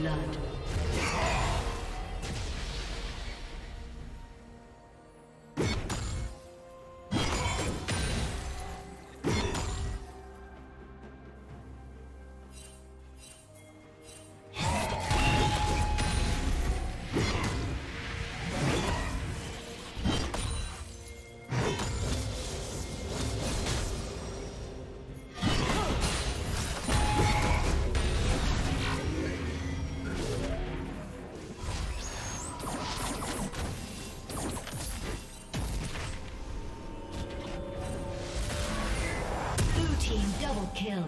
blood. Kill.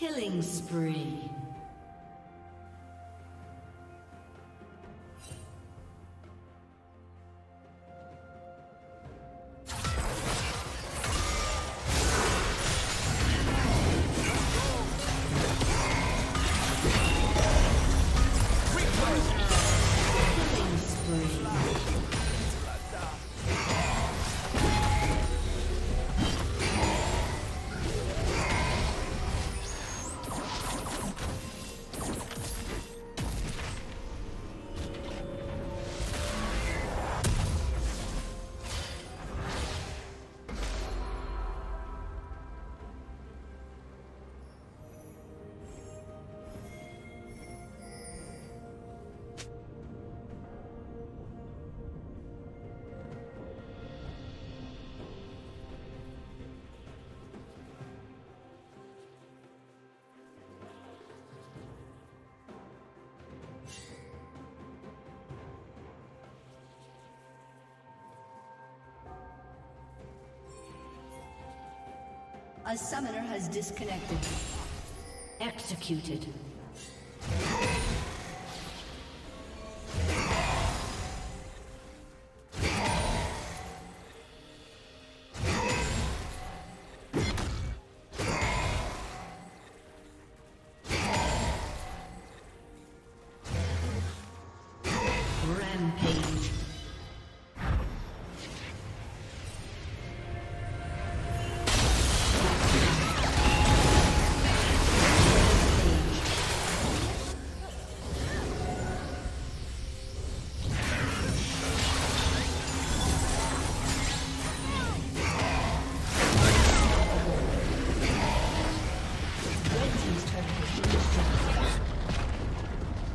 Killing spree. A summoner has disconnected. Executed.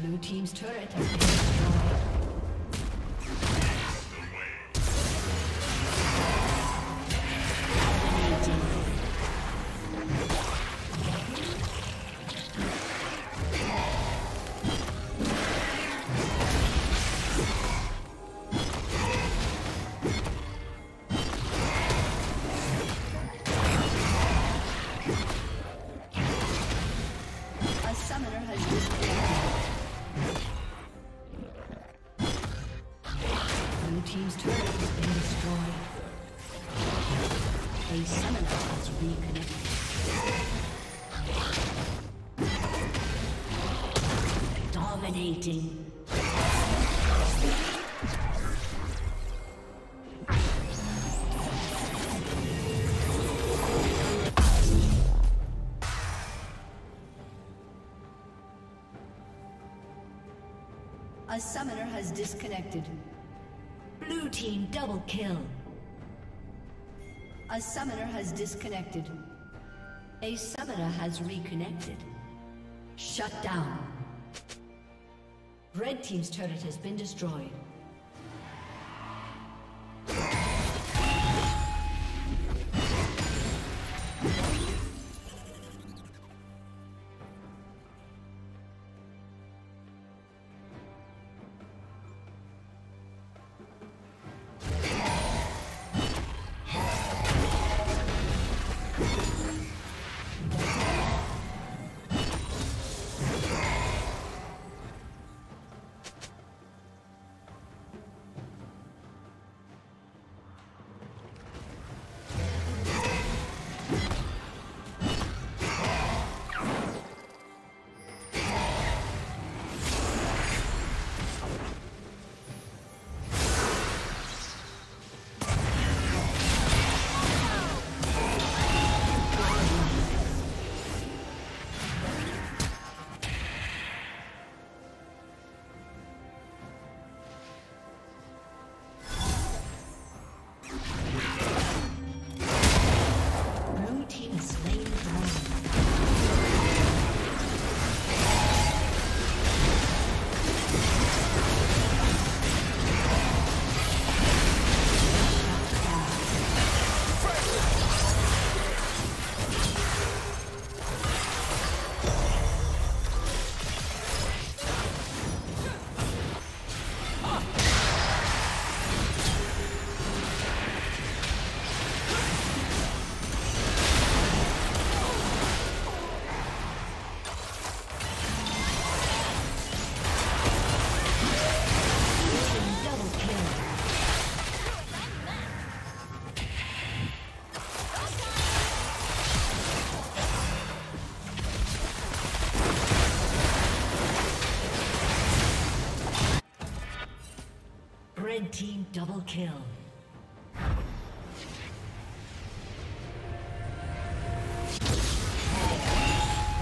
Blue team's turret has been destroyed. Dominating. A summoner has disconnected. Blue team double kill. A summoner has disconnected. A summoner has reconnected. Shut down. Red team's turret has been destroyed. Red team double kill.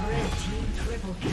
Red team triple kill.